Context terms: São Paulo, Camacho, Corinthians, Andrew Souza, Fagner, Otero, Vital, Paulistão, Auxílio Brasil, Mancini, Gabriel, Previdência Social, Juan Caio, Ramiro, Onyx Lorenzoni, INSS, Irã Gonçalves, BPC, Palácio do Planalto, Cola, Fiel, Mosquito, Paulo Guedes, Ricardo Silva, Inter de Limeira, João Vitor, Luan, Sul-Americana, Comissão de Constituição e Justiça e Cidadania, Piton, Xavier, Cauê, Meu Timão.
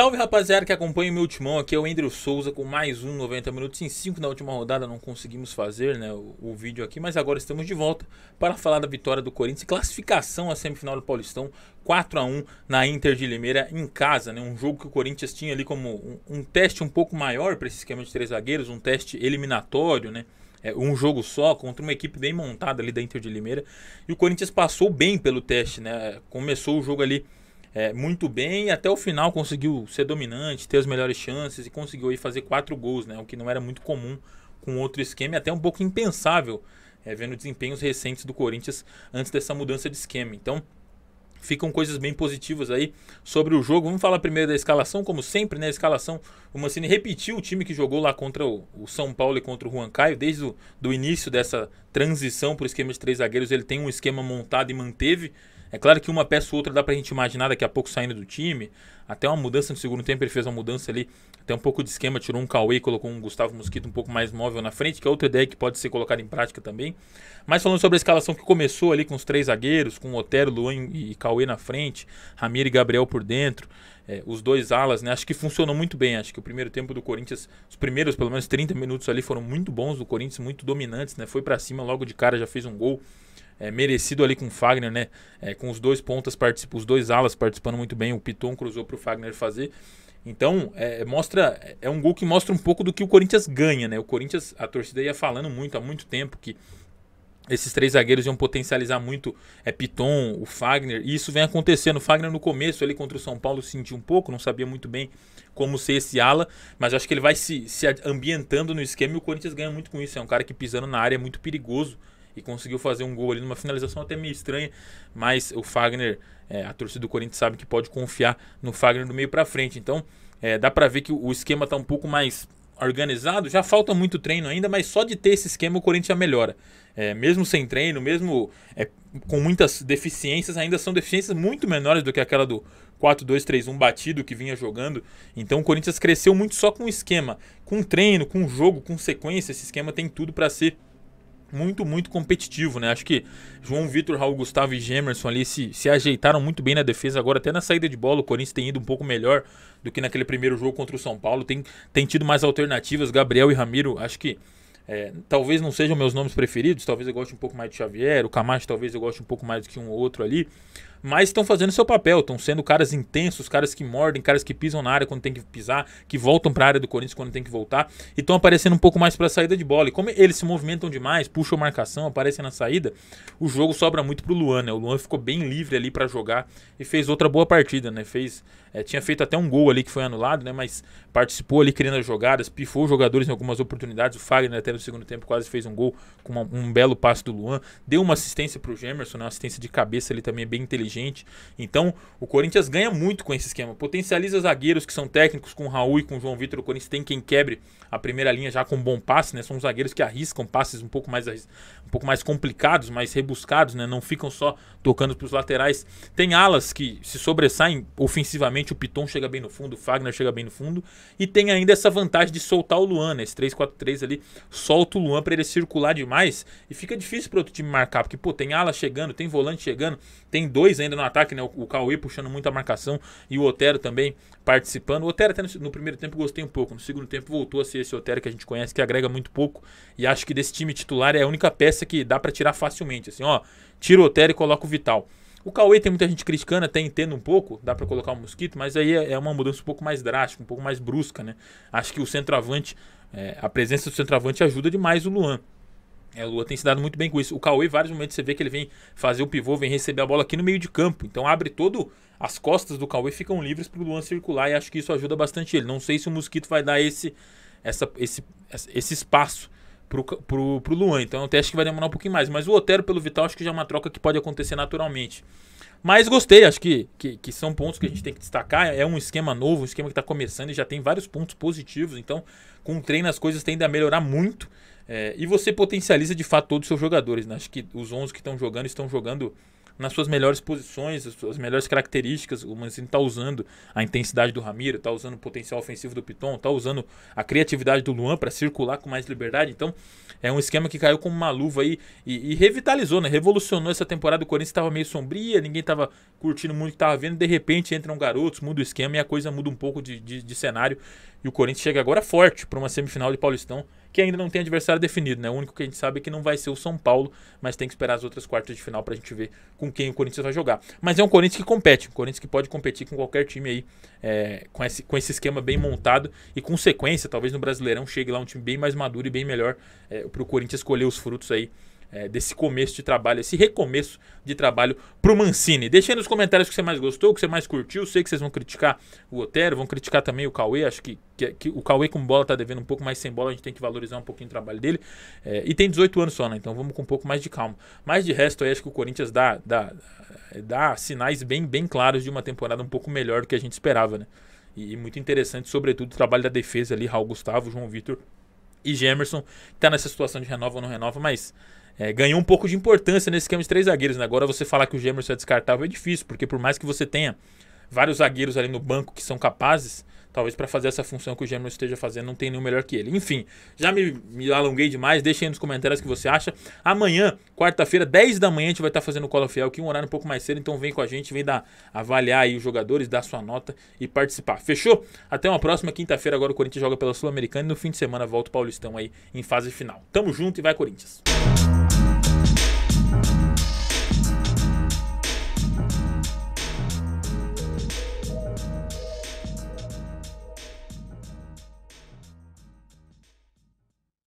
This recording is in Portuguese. Salve, rapaziada que acompanha o meu timão. Aqui é o Andrew Souza com mais um 90 minutos em 5. Na última rodada não conseguimos fazer, né, o vídeo aqui, mas agora estamos de volta para falar da vitória do Corinthians, classificação à semifinal do Paulistão, 4-1 na Inter de Limeira em casa, né, um jogo que o Corinthians tinha ali como um teste um pouco maior para esse esquema de 3 zagueiros, um teste eliminatório, né, um jogo só contra uma equipe bem montada ali da Inter de Limeira, e o Corinthians passou bem pelo teste, né, começou o jogo ali muito bem e até o final conseguiu ser dominante, ter as melhores chances e conseguiu aí fazer 4 gols, né? O que não era muito comum com outro esquema e até um pouco impensável, vendo desempenhos recentes do Corinthians antes dessa mudança de esquema. Então, ficam coisas bem positivas aí sobre o jogo. Vamos falar primeiro da escalação, como sempre, né? A escalação, o Mancini repetiu o time que jogou lá contra o São Paulo e contra o Juan Caio. Desde o início dessa transição para o esquema de 3 zagueiros, ele tem um esquema montado e manteve. É claro que uma peça ou outra dá pra gente imaginar daqui a pouco saindo do time. Até uma mudança no segundo tempo, ele fez uma mudança ali, até um pouco de esquema, tirou um Cauê e colocou um Gustavo Mosquito um pouco mais móvel na frente, que é outra ideia que pode ser colocada em prática também. Mas falando sobre a escalação que começou ali com os 3 zagueiros, com Otero, Luan e Cauê na frente, Ramiro e Gabriel por dentro, os 2 alas, né? Acho que funcionou muito bem. Acho que o primeiro tempo do Corinthians, os primeiros pelo menos 30 minutos ali foram muito bons do Corinthians, muito dominantes, né? Foi pra cima logo de cara, já fez um gol. Merecido ali com o Fagner, né? Com os 2 pontas, os 2 alas participando muito bem. O Piton cruzou para o Fagner fazer. Então, é um gol que mostra um pouco do que o Corinthians ganha, né? O Corinthians, a torcida ia falando muito há muito tempo que esses 3 zagueiros iam potencializar muito Piton, o Fagner. E isso vem acontecendo. O Fagner no começo ali contra o São Paulo sentiu um pouco, não sabia muito bem como ser esse ala, mas acho que ele vai se ambientando no esquema e o Corinthians ganha muito com isso. É um cara que pisando na área é muito perigoso. E conseguiu fazer um gol ali numa finalização até meio estranha, mas o Fagner, a torcida do Corinthians sabe que pode confiar no Fagner do meio para frente. Então dá para ver que o esquema está um pouco mais organizado. Já falta muito treino ainda, mas só de ter esse esquema o Corinthians já melhora. Mesmo sem treino, mesmo com muitas deficiências, ainda são deficiências muito menores do que aquela do 4-2-3-1 batido que vinha jogando. Então o Corinthians cresceu muito só com o esquema. Com treino, com jogo, com sequência, esse esquema tem tudo para ser muito competitivo, né? Acho que João Vitor, Raul Gustavo e Jemerson ali se ajeitaram muito bem na defesa. Agora até na saída de bola o Corinthians tem ido um pouco melhor do que naquele primeiro jogo contra o São Paulo. Tem tido mais alternativas. Gabriel e Ramiro, acho que talvez não sejam meus nomes preferidos. Talvez eu goste um pouco mais de Xavier. O Camacho talvez eu goste um pouco mais do que um ou outro ali. Mas estão fazendo seu papel. Estão sendo caras intensos, caras que mordem, caras que pisam na área quando tem que pisar, que voltam para a área do Corinthians quando tem que voltar. E estão aparecendo um pouco mais para a saída de bola. E como eles se movimentam demais, puxam marcação, aparecem na saída, o jogo sobra muito para o Luan, né? O Luan ficou bem livre ali para jogar e fez outra boa partida, né? Tinha feito até um gol ali que foi anulado, né? Mas participou ali criando as jogadas, pifou os jogadores em algumas oportunidades. O Fagner até no segundo tempo quase fez um gol com um belo passe do Luan. Deu uma assistência para o Jemerson, né? Uma assistência de cabeça ali também bem inteligente. Então o Corinthians ganha muito com esse esquema, potencializa zagueiros que são técnicos. Com o Raul e com o João Vitor, o Corinthians tem quem quebre a primeira linha já com um bom passe, né? São zagueiros que arriscam passes um pouco mais complicados, mais rebuscados, né? Não ficam só tocando para os laterais. Tem alas que se sobressaem ofensivamente, o Piton chega bem no fundo, o Fagner chega bem no fundo, e tem ainda essa vantagem de soltar o Luan, né? Esse 3-4-3 ali solta o Luan para ele circular demais e fica difícil para outro time marcar, porque pô, tem ala chegando, tem volante chegando, tem 2 ainda no ataque, né? O Cauê puxando muita marcação e o Otero também participando. O Otero até no primeiro tempo gostei um pouco, no segundo tempo voltou a ser esse Otero que a gente conhece, que agrega muito pouco, e acho que desse time titular é a única peça que dá pra tirar facilmente, assim, ó, tira o Otero e coloca o Vital. O Cauê tem muita gente criticando, até entendo um pouco, dá pra colocar o Mosquito, mas aí é uma mudança um pouco mais drástica, um pouco mais brusca, né? Acho que o centroavante, a presença do centroavante ajuda demais o Luan. O Luan tem se dado muito bem com isso. O Cauê, em vários momentos, você vê que ele vem fazer o pivô, vem receber a bola aqui no meio de campo. Então abre todo... As costas do Cauê ficam livres para o Luan circular e acho que isso ajuda bastante ele. Não sei se o Mosquito vai dar esse espaço pro Luan. Então é um teste que vai demorar um pouquinho mais. Mas o Otero pelo Vital acho que já é uma troca que pode acontecer naturalmente. Mas gostei, acho que são pontos que a gente tem que destacar. É um esquema novo, um esquema que está começando e já tem vários pontos positivos. Então com o treino as coisas tendem a melhorar muito. E você potencializa de fato todos os seus jogadores, né? Acho que os 11 que estão jogando nas suas melhores posições, as suas melhores características. O Mancini está usando a intensidade do Ramiro, está usando o potencial ofensivo do Piton, está usando a criatividade do Luan para circular com mais liberdade. Então é um esquema que caiu como uma luva aí e revitalizou, né? Revolucionou essa temporada. O Corinthians estava meio sombria, ninguém estava curtindo muito o que estava vendo. De repente entram garotos, muda o esquema e a coisa muda um pouco de cenário. E o Corinthians chega agora forte para uma semifinal de Paulistão, que ainda não tem adversário definido, né? O único que a gente sabe é que não vai ser o São Paulo, mas tem que esperar as outras quartas de final pra gente ver com quem o Corinthians vai jogar. Mas é um Corinthians que compete, um Corinthians que pode competir com qualquer time aí, com esse esquema bem montado e com sequência. Talvez no Brasileirão chegue lá um time bem mais maduro e bem melhor pro Corinthians colher os frutos aí desse começo de trabalho, esse recomeço de trabalho pro Mancini. Deixa aí nos comentários o que você mais gostou, o que você mais curtiu. Sei que vocês vão criticar o Otero, vão criticar também o Cauê. Acho que o Cauê com bola tá devendo um pouco, mas sem bola a gente tem que valorizar um pouquinho o trabalho dele. E tem 18 anos só, né? Então vamos com um pouco mais de calma. Mas de resto, eu acho que o Corinthians dá sinais bem claros de uma temporada um pouco melhor do que a gente esperava, né? E muito interessante, sobretudo, o trabalho da defesa ali, Raul Gustavo, João Vitor e Jemerson, que tá nessa situação de renova ou não renova, mas... ganhou um pouco de importância nesse esquema de 3 zagueiros, né? Agora você falar que o Jemerson é descartável é difícil, porque por mais que você tenha vários zagueiros ali no banco que são capazes, talvez para fazer essa função que o Jemerson esteja fazendo não tem nenhum melhor que ele. Enfim, já me alonguei demais. Deixa aí nos comentários o que você acha. Amanhã, quarta-feira, 10 da manhã, a gente vai estar fazendo o Cola Fiel, que é um horário um pouco mais cedo. Então vem com a gente, vem avaliar aí os jogadores, dar sua nota e participar. Fechou? Até uma próxima quinta-feira. Agora o Corinthians joga pela Sul-Americana e no fim de semana volta o Paulistão aí em fase final. Tamo junto e vai, Corinthians!